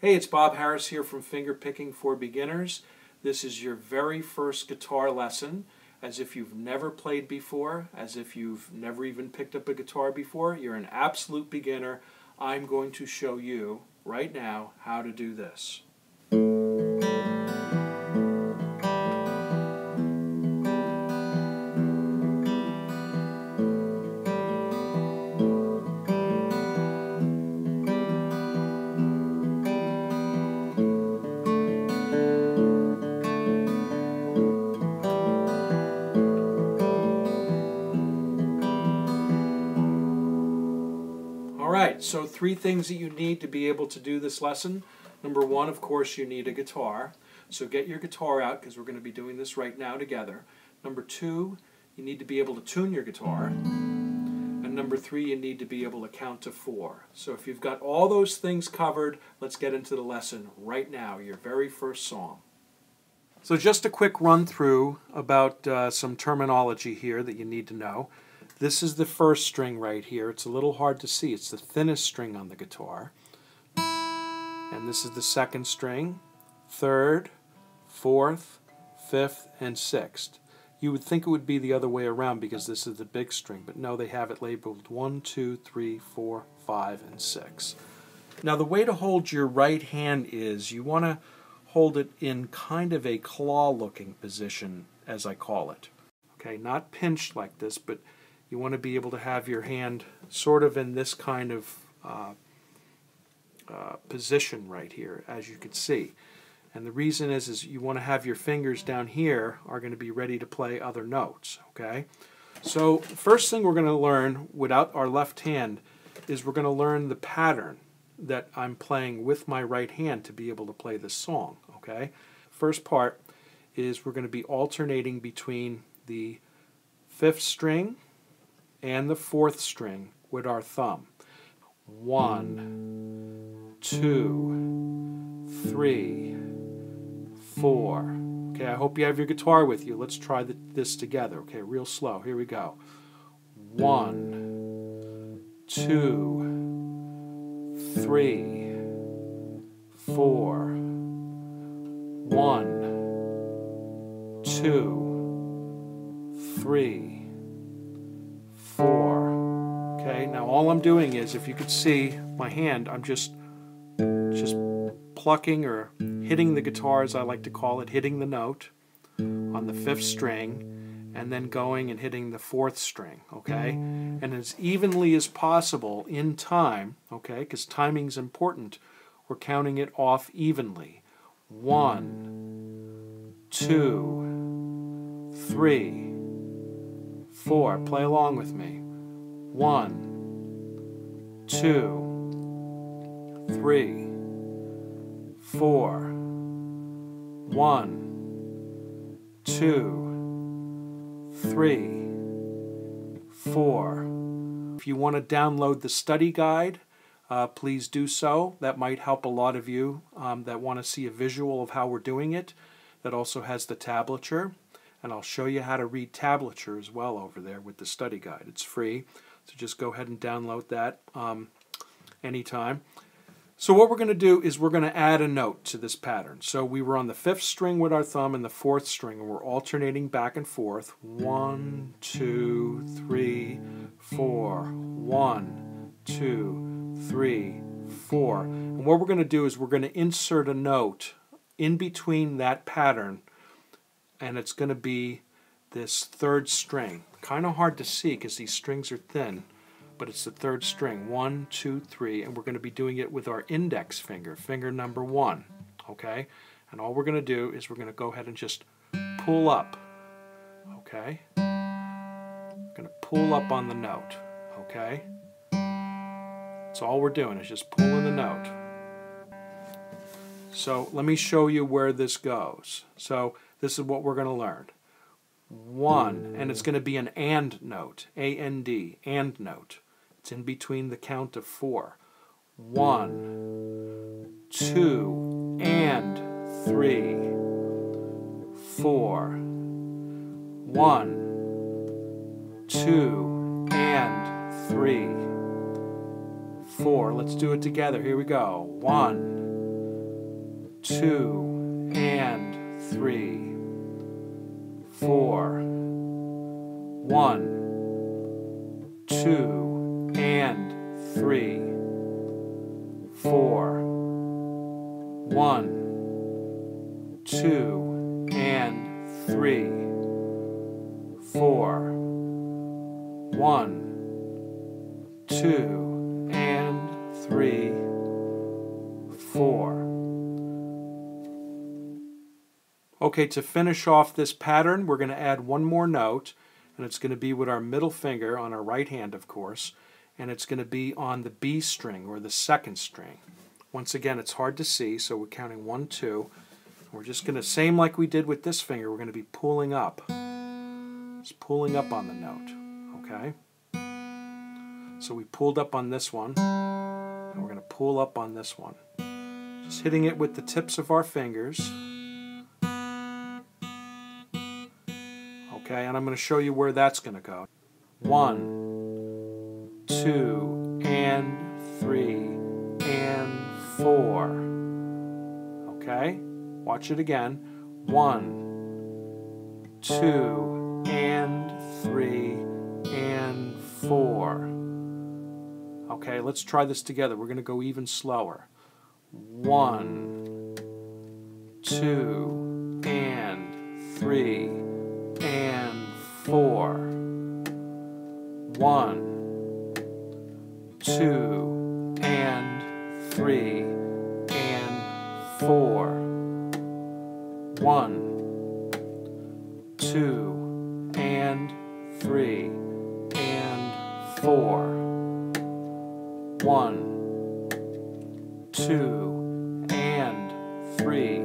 Hey, it's Bob Harris here from Finger Picking for Beginners. This is your very first guitar lesson, as if you've never played before, as if you've never even picked up a guitar before. You're an absolute beginner. I'm going to show you right now how to do this. Alright, so three things that you need to be able to do this lesson. Number one, of course, you need a guitar. So get your guitar out, because we're going to be doing this right now together. Number two, you need to be able to tune your guitar. And number three, you need to be able to count to four. So if you've got all those things covered, let's get into the lesson right now, your very first song. So just a quick run through about some terminology here that you need to know. This is the first string right here. It's a little hard to see. It's the thinnest string on the guitar. And this is the second string, third, fourth, fifth, and sixth. You would think it would be the other way around because this is the big string, but no, they have it labeled 1, 2, 3, 4, 5, and 6. Now the way to hold your right hand is you want to hold it in kind of a claw-looking position, as I call it. Okay, not pinched like this, but you want to be able to have your hand sort of in this kind of position right here, as you can see. And the reason is you want to have your fingers down here are going to be ready to play other notes, okay? So first thing we're going to learn without our left hand is we're going to learn the pattern that I'm playing with my right hand to be able to play this song, okay? First part is we're going to be alternating between the fifth string and the fourth string with our thumb. 1, 2, 3, 4. Okay, I hope you have your guitar with you. Let's try this together. Okay, real slow. Here we go. 1, 2, 3, 4. 1, 2, 3, 4. Okay, now all I'm doing is, if you could see my hand, I'm just plucking or hitting the guitar, as I like to call it, hitting the note on the fifth string and then going and hitting the fourth string, okay? And as evenly as possible in time, okay, because timing's important, we're counting it off evenly. 1, 2, 3, 4. Play along with me. 1, 2, 3, 4. 1, 2, 3, 4. If you want to download the study guide, please do so. That might help a lot of you that want to see a visual of how we're doing it. That also has the tablature. And I'll show you how to read tablature as well over there with the study guide. It's free, so just go ahead and download that anytime. So what we're going to do is we're going to add a note to this pattern. So we were on the fifth string with our thumb and the fourth string, and we're alternating back and forth. 1, 2, 3, 4. 1, 2, 3, 4. And what we're going to do is we're going to insert a note in between that pattern, and it's going to be this third string. Kind of hard to see because these strings are thin, but it's the third string. 1, 2, 3, and we're going to be doing it with our index finger, finger number 1, okay? And all we're going to do is we're going to go ahead and just pull up, okay? We're going to pull up on the note, okay? That's all we're doing is just pulling the note. So let me show you where this goes. So this is what we're going to learn. 1, and it's going to be an and note, A-N-D, and note. It's in between the count of 4. 1, 2, and 3, 4. 1, 2, and 3, 4. Let's do it together. Here we go. 1, 2 and 3, 4, 1, 2 and 3, 4, 1, 2 and 3, 4, 1, 2 and 3, 4. Okay, to finish off this pattern, we're going to add one more note, and it's going to be with our middle finger on our right hand, of course, and it's going to be on the B string, or the second string. Once again, it's hard to see, so we're counting 1, 2. We're just going to, same like we did with this finger, we're going to be pulling up. Just pulling up on the note, okay? So we pulled up on this one, and we're going to pull up on this one. Just hitting it with the tips of our fingers. Okay, and I'm going to show you where that's going to go. 1, 2, and 3, and 4. Okay, watch it again. 1, 2, and 3, and 4. Okay, let's try this together. We're going to go even slower. 1, 2, and 3. And 4, 1, 2, and 3, and 4, 1, 2, and 3, and 4, 1, 2, and 3,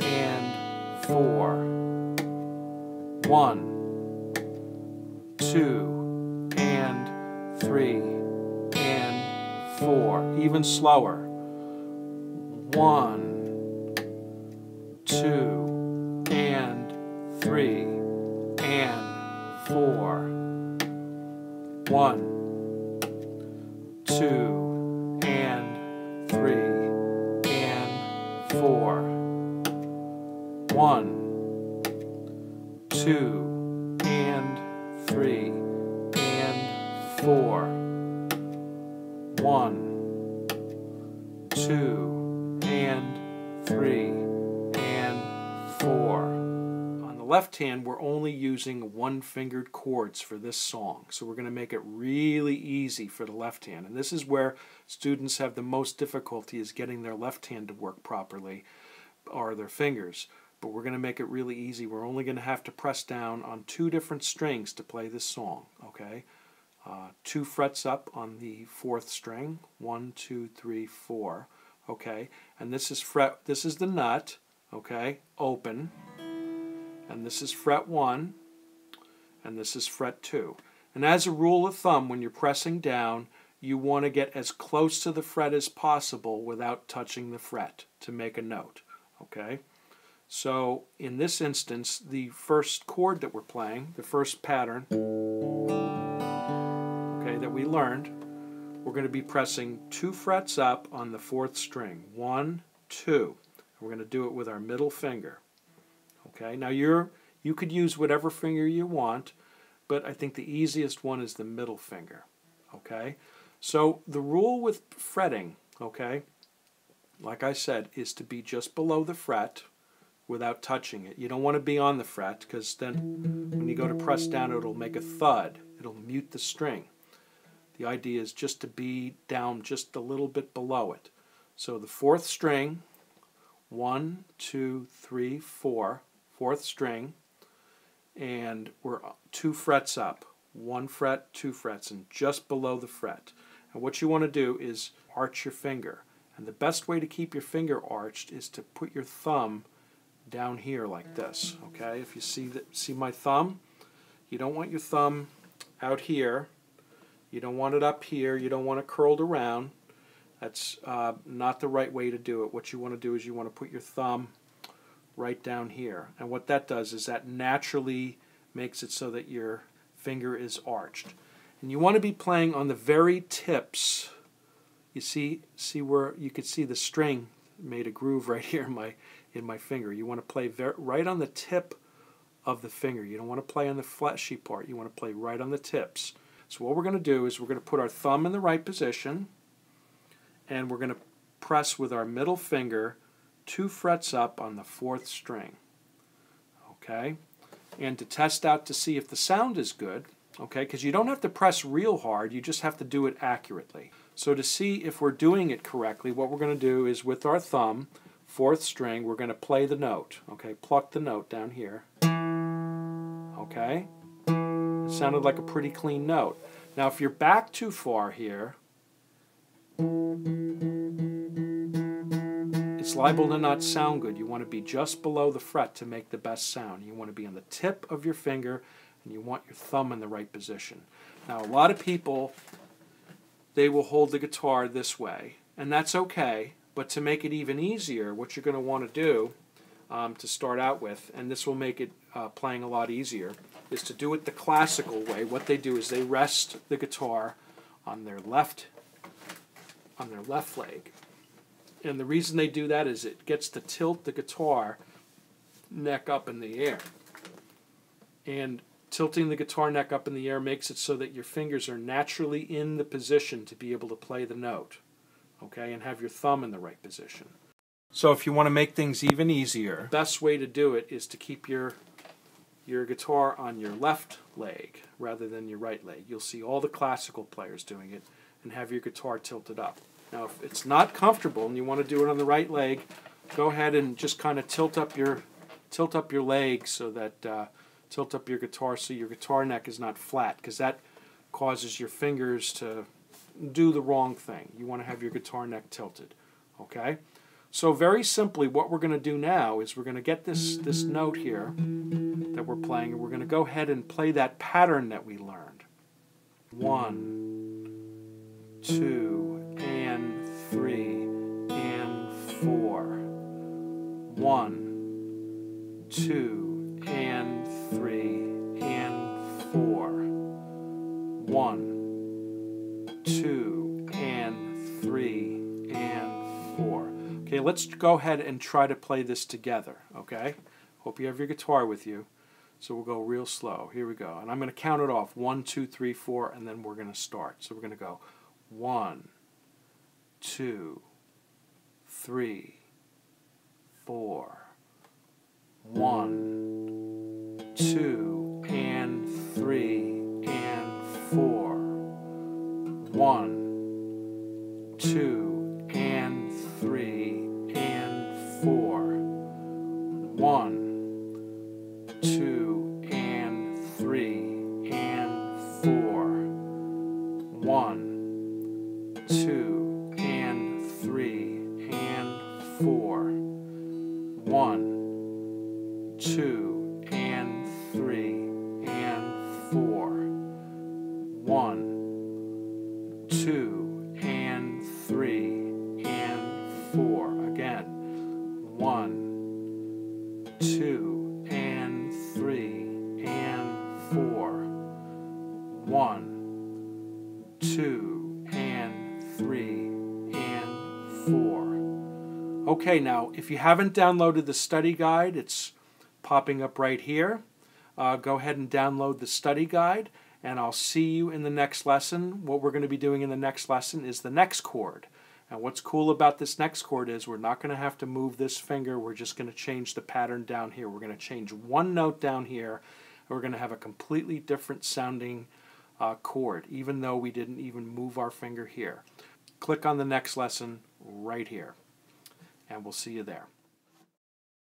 and 4. 1, 2, and 3, and 4. Even slower. 1, 2, and 3, and 4. 1, 2, and 3, and 4. 1, 2, and 3, and 4. 1, 2, and 3, and 4. On the left hand, we're only using one-fingered chords for this song, so we're going to make it really easy for the left hand. And this is where students have the most difficulty, is getting their left hand to work properly, or their fingers. But we're going to make it really easy. We're only going to have to press down on 2 different strings to play this song, okay? 2 frets up on the 4th string. 1, 2, 3, 4, okay? And this is fret, this is the nut, okay? Open. And this is fret 1, and this is fret 2. And as a rule of thumb, when you're pressing down, you want to get as close to the fret as possible without touching the fret to make a note, okay? So, in this instance, the first chord that we're playing, the first pattern, okay, that we learned, we're going to be pressing 2 frets up on the 4th string. 1, 2. We're going to do it with our middle finger. Okay, now you could use whatever finger you want, but I think the easiest one is the middle finger. Okay, so the rule with fretting, okay, like I said, is to be just below the fret, without touching it. You don't want to be on the fret, because then when you go to press down, it'll make a thud. It'll mute the string. The idea is just to be down just a little bit below it. So the 4th string, 1, 2, 3, 4, 4th string, and we're 2 frets up. 1 fret, 2 frets, and just below the fret. And what you want to do is arch your finger. And the best way to keep your finger arched is to put your thumb down here like this, okay? If you see my thumb, you don't want your thumb out here, you don't want it up here, you don't want it curled around. That's not the right way to do it. What you want to do is you want to put your thumb right down here, and what that does is that naturally makes it so that your finger is arched. And you want to be playing on the very tips. You see where you could see the string made a groove right here in my finger. You want to play right on the tip of the finger. You don't want to play on the fleshy part. You want to play right on the tips. So what we're going to do is we're going to put our thumb in the right position, and we're going to press with our middle finger 2 frets up on the 4th string. Okay? And to test out to see if the sound is good, okay, because you don't have to press real hard, you just have to do it accurately. So to see if we're doing it correctly, what we're going to do is with our thumb, 4th string, we're going to play the note, okay, pluck the note down here. Okay? It sounded like a pretty clean note. Now if you're back too far here, it's liable to not sound good. You want to be just below the fret to make the best sound. You want to be on the tip of your finger, and you want your thumb in the right position. Now, a lot of people, they will hold the guitar this way, and that's okay, but to make it even easier, what you're going to want to do to start out with, and this will make it playing a lot easier, is to do it the classical way. What they do is they rest the guitar on their left leg. And the reason they do that is it gets to tilt the guitar neck up in the air. And tilting the guitar neck up in the air makes it so that your fingers are naturally in the position to be able to play the note, okay, and have your thumb in the right position. So if you want to make things even easier, the best way to do it is to keep your guitar on your left leg rather than your right leg. You'll see all the classical players doing it, and have your guitar tilted up. Now, if it's not comfortable and you want to do it on the right leg, go ahead and just kind of tilt up your leg so that tilt up your guitar so your guitar neck is not flat, because that causes your fingers to do the wrong thing. You want to have your guitar neck tilted. Okay? So very simply, what we're going to do now is we're going to get this note here that we're playing, and we're going to go ahead and play that pattern that we learned. 1, 2, 3, and 4. 1, 2, and 3, and 4. 1, 2, and 3, and 4. Okay, let's go ahead and try to play this together, okay? Hope you have your guitar with you. So we'll go real slow. Here we go. And I'm going to count it off. 1, 2, 3, 4, and then we're going to start. So we're going to go 1, 2, 3, 4. 1, 2, and 3, and 4. 1, 2, and 3, and 4. 1, 2, and 3, and 4. 1, 2, and 3, and 4. 1, 2, and 3, and 4. 1, 2, and 3, and 4. Again. 1, 2, and 3, and 4. 1, 2, and 3, and 4. Okay, now if you haven't downloaded the study guide, it's popping up right here. Go ahead and download the study guide, and I'll see you in the next lesson. What we're going to be doing in the next lesson is the next chord. And what's cool about this next chord is we're not going to have to move this finger. We're just going to change the pattern down here. We're going to change one note down here, and we're going to have a completely different sounding chord, even though we didn't even move our finger here. Click on the next lesson right here, and we'll see you there.